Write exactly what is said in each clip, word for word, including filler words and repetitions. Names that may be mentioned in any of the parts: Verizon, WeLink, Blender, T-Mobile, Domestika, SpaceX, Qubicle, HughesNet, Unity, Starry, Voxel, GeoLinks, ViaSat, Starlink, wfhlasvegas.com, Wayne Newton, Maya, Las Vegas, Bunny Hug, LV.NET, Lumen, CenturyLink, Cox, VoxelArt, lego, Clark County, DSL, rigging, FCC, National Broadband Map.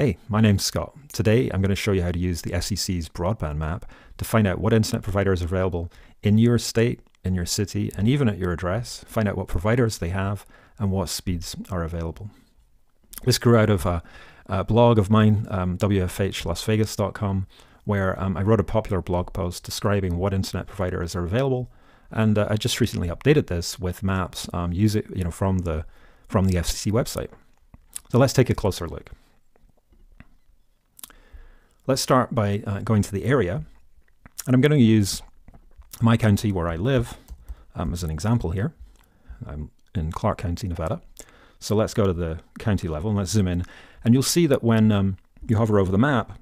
Hey, my name's Scott. Today I'm going to show you how to use the F C C's broadband map to find out what internet provider is available in your state, in your city, and even at your address. Find out what providers they have and what speeds are available. This grew out of a, a blog of mine, um, w f h las vegas dot com, where um, I wrote a popular blog post describing what internet providers are available, and uh, I just recently updated this with maps um, use it, you know, from the from the F C C website. So let's take a closer look. Let's start by uh, going to the area, and I'm going to use my county where I live um, as an example here. I'm in Clark County, Nevada. So let's go to the county level and let's zoom in, and you'll see that when um, you hover over the map,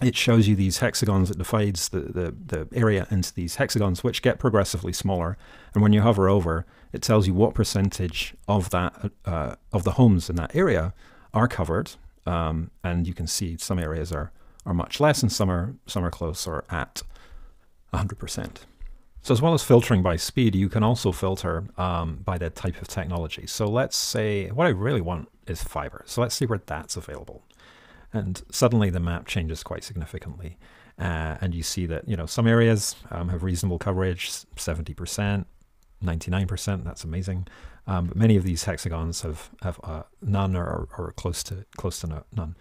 it shows you these hexagons. It divides the, the, the area into these hexagons, which get progressively smaller. And when you hover over, it tells you what percentage of that uh, of the homes in that area are covered, um, and you can see some areas are are much less, and some are, some are close or at one hundred percent. So as well as filtering by speed, you can also filter um, by the type of technology. So let's say what I really want is fiber. So let's see where that's available. And suddenly the map changes quite significantly. Uh, and you see that, you know, some areas um, have reasonable coverage, seventy percent, ninety-nine percent, that's amazing. Um, but many of these hexagons have, have uh, none or, or close to, close to no, none.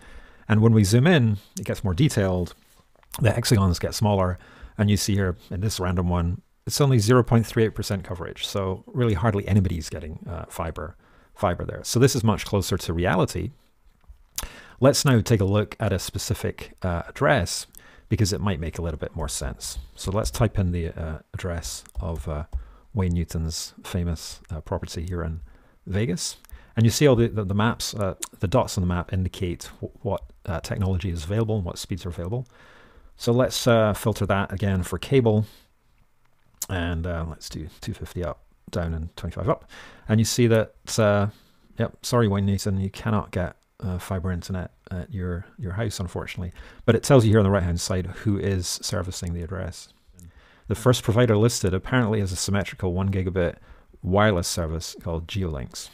And when we zoom in, it gets more detailed, the hexagons get smaller, and you see here in this random one, it's only zero point three eight percent coverage, so really hardly anybody's getting uh, fiber, fiber there. So this is much closer to reality. Let's now take a look at a specific uh, address, because it might make a little bit more sense. So let's type in the uh, address of uh, Wayne Newton's famous uh, property here in Vegas. And you see all the, the, the maps, uh, the dots on the map indicate what uh, technology is available and what speeds are available. So let's uh, filter that again for cable. And uh, let's do two fifty up, down, and twenty-five up. And you see that, uh, yep, sorry Wayne Newton, you cannot get uh, fiber internet at your, your house, unfortunately. But it tells you here on the right-hand side who is servicing the address. The first provider listed apparently is a symmetrical one gigabit wireless service called GeoLinks.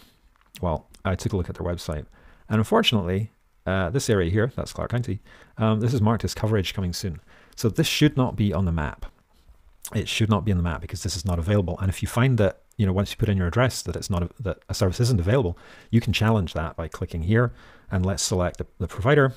Well, I took a look at their website, and unfortunately, uh, this area here, that's Clark County, um, this is marked as coverage coming soon. So this should not be on the map. It should not be on the map because this is not available. And if you find that, you know, once you put in your address that it's not a, that a service isn't available, you can challenge that by clicking here, and let's select the, the provider,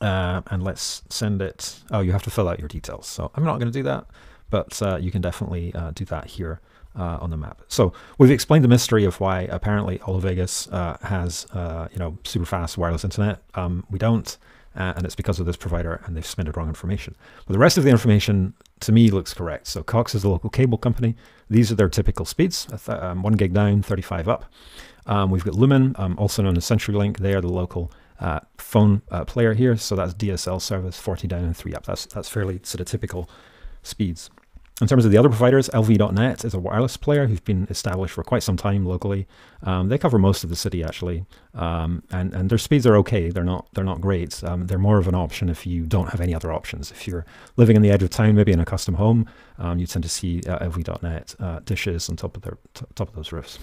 uh, and let's send it. Oh, you have to fill out your details. So I'm not going to do that, but uh, you can definitely uh, do that here. Uh, on the map. So we've explained the mystery of why apparently all of Vegas uh, has uh, you know, super fast wireless internet. Um, we don't, uh, and it's because of this provider, and they've submitted wrong information. But the rest of the information to me looks correct. So Cox is the local cable company. These are their typical speeds: um, one gig down, thirty-five up. Um, we've got Lumen, um, also known as CenturyLink. They are the local uh, phone uh, player here. So that's D S L service, forty down and three up. That's that's fairly sort of typical speeds. In terms of the other providers, L V dot net is a wireless player who's been established for quite some time locally. Um, they cover most of the city actually, um, and and their speeds are okay. They're not they're not great. Um, they're more of an option if you don't have any other options. If you're living in the edge of town, maybe in a custom home, um, you tend to see uh, L V dot net uh, dishes on top of their top of those roofs.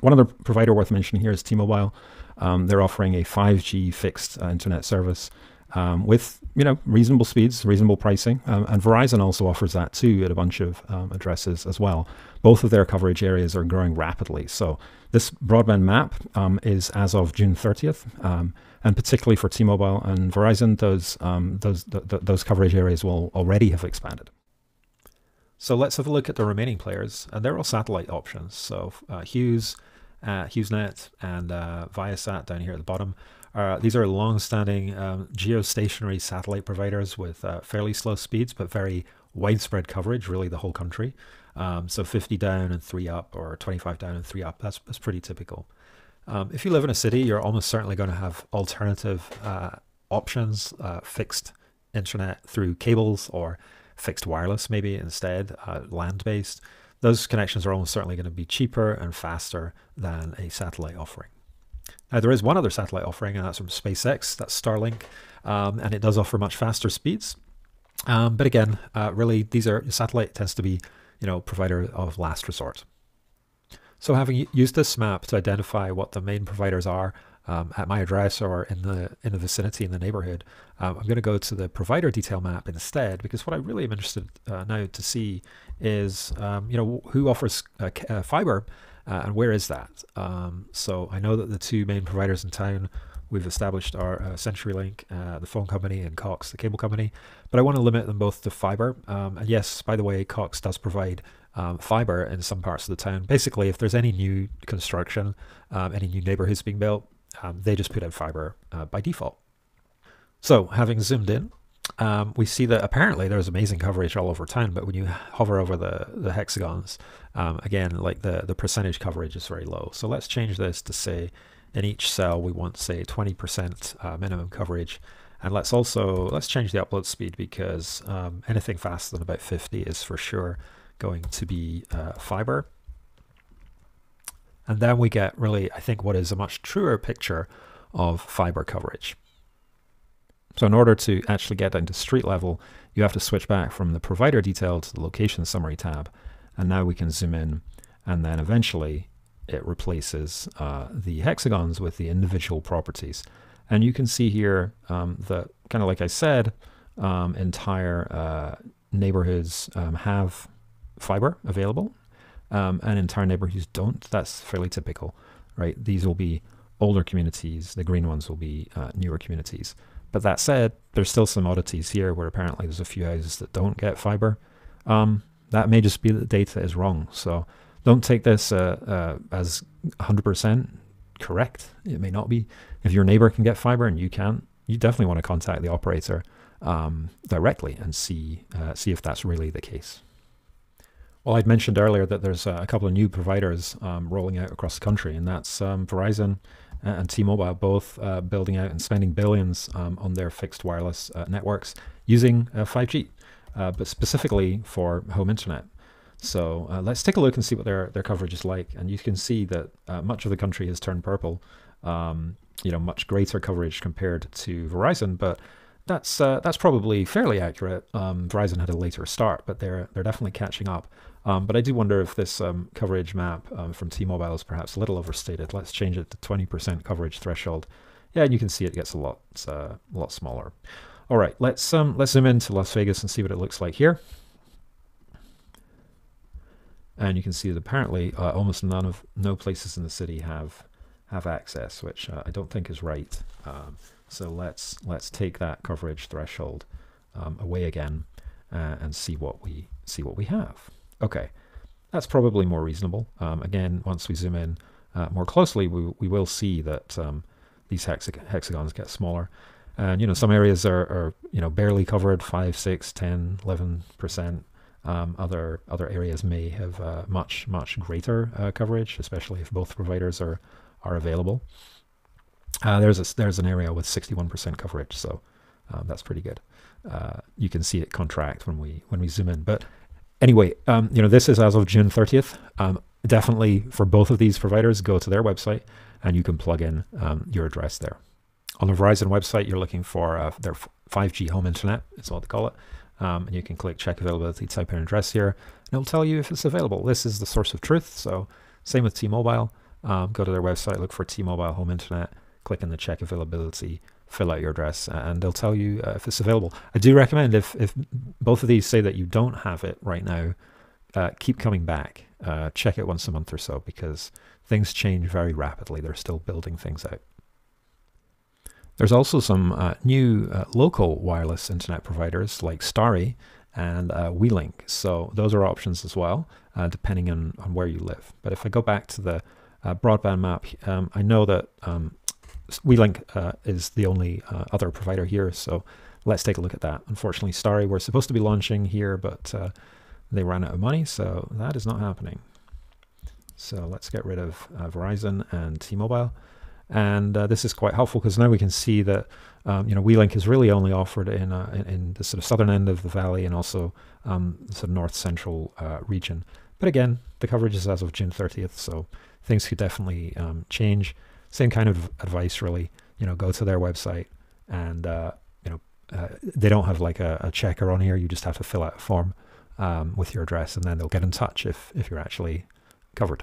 One other provider worth mentioning here is T-Mobile. Um, they're offering a five G fixed uh, internet service. Um, with, you know, reasonable speeds, reasonable pricing, um, and Verizon also offers that too at a bunch of um, addresses as well. Both of their coverage areas are growing rapidly. So this broadband map um, is as of June thirtieth, um, and particularly for T-Mobile and Verizon, those um, those th th those coverage areas will already have expanded. So let's have a look at the remaining players, and they're all satellite options. So uh, Hughes, uh, HughesNet, and uh, ViaSat down here at the bottom. Uh, these are long-standing um, geostationary satellite providers with uh, fairly slow speeds, but very widespread coverage, really the whole country. Um, so fifty down and three up, or twenty-five down and three up, that's, that's pretty typical. Um, if you live in a city, you're almost certainly going to have alternative uh, options, uh, fixed internet through cables or fixed wireless maybe instead, uh, land-based. Those connections are almost certainly going to be cheaper and faster than a satellite offering. Now, there is one other satellite offering, and that's from SpaceX, that's Starlink, um, and it does offer much faster speeds. Um, but again, uh, really, these are satellite tends to be, you know, provider of last resort. So having used this map to identify what the main providers are, um, at my address or in the in the vicinity, in the neighborhood. Um, I'm going to go to the provider detail map instead, because what I really am interested uh, now to see is um, you know, who offers uh, uh, fiber uh, and where is that. Um, so I know that the two main providers in town we've established are uh, CenturyLink, uh, the phone company, and Cox, the cable company. But I want to limit them both to fiber. Um, and yes, by the way, Cox does provide um, fiber in some parts of the town. Basically, if there's any new construction, um, any new neighborhoods being built, um, they just put out fiber uh, by default. So having zoomed in, um, we see that apparently there's amazing coverage all over town, but when you hover over the, the hexagons, um, again, like the, the percentage coverage is very low. So let's change this to say, in each cell, we want, say, twenty percent uh, minimum coverage. And let's also, let's change the upload speed, because um, anything faster than about fifty is for sure going to be uh, fiber. And then we get really, I think, what is a much truer picture of fiber coverage. So in order to actually get into street level, you have to switch back from the provider detail to the location summary tab. And now we can zoom in, and then eventually it replaces uh, the hexagons with the individual properties. And you can see here um, that, kind of like I said, um, entire uh, neighborhoods um, have fiber available, um, and entire neighborhoods don't. That's fairly typical, right? These will be older communities. The green ones will be uh, newer communities. But that said, there's still some oddities here where apparently there's a few houses that don't get fiber. Um, that may just be that the data is wrong. So don't take this uh, uh, as one hundred percent correct. It may not be. If your neighbor can get fiber and you can't, you definitely want to contact the operator um, directly and see uh, see if that's really the case. Well, I'd mentioned earlier that there's a couple of new providers um, rolling out across the country, and that's um, Verizon and T-Mobile, both uh, building out and spending billions um, on their fixed wireless uh, networks using uh, five G, uh, but specifically for home internet. So uh, let's take a look and see what their, their coverage is like. And you can see that uh, much of the country has turned purple, um, you know, much greater coverage compared to Verizon. But that's uh, that's probably fairly accurate. Um, Verizon had a later start, but they're, they're definitely catching up. Um, but I do wonder if this um, coverage map um, from T-Mobile is perhaps a little overstated. Let's change it to twenty percent coverage threshold. Yeah, and you can see it gets a lot, uh, a lot smaller. All right, let's, um, let's zoom into Las Vegas and see what it looks like here. And you can see that apparently uh, almost none of no places in the city have have access, which uh, I don't think is right. Um, so let's let's take that coverage threshold um, away again uh, and see what we see what we have. Okay, that's probably more reasonable. Um, again, once we zoom in uh, more closely, we we will see that um, these hexag hexagons get smaller, and you know some areas are, are you know barely covered, five, six, ten, eleven percent. Um, other other areas may have uh, much much greater uh, coverage, especially if both providers are are available. Uh, there's a, there's an area with sixty-one percent coverage, so um, that's pretty good. Uh, you can see it contract when we when we zoom in. But anyway, um, you know this is as of June thirtieth. Um, definitely for both of these providers, go to their website and you can plug in um, your address there. On the Verizon website, you're looking for uh, their five G home internet. It's what they call it. Um, and you can click check availability, type in address here, and it'll tell you if it's available. This is the source of truth. So same with T-Mobile. Um, go to their website, look for T-Mobile home internet, click in the check availability, fill out your address, and they'll tell you uh, if it's available. I do recommend if, if both of these say that you don't have it right now, uh, keep coming back. Uh, check it once a month or so, because things change very rapidly. They're still building things out. There's also some uh, new uh, local wireless internet providers like Starry and uh, WeLink. So those are options as well, uh, depending on, on where you live. But if I go back to the uh, broadband map, um, I know that um, WeLink uh, is the only uh, other provider here. So let's take a look at that. Unfortunately, Starry, we're supposed to be launching here, but uh, they ran out of money. So that is not happening. So let's get rid of uh, Verizon and T-Mobile. And uh, this is quite helpful, because now we can see that um, you know WeLink is really only offered in, uh, in in the sort of southern end of the valley, and also um, sort of north central uh, region. But again, the coverage is as of June thirtieth, so things could definitely um, change. Same kind of advice, really. You know, go to their website, and uh, you know uh, they don't have like a, a checker on here. You just have to fill out a form um, with your address, and then they'll get in touch if if you're actually covered.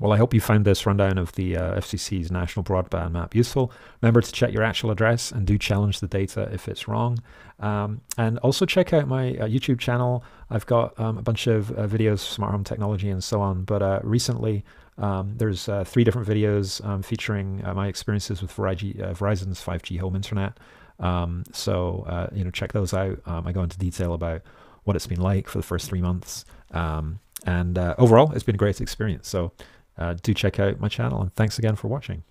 Well, I hope you found this rundown of the uh, F C C's National Broadband Map useful. Remember to check your actual address and do challenge the data if it's wrong. Um, and also check out my uh, YouTube channel. I've got um, a bunch of uh, videos, smart home technology and so on. But uh, recently, um, there's uh, three different videos um, featuring uh, my experiences with Verizon, uh, Verizon's five G home internet. Um, so, uh, you know, check those out. Um, I go into detail about what it's been like for the first three months. Um, and uh, overall, it's been a great experience. So. Uh, do check out my channel, and thanks again for watching.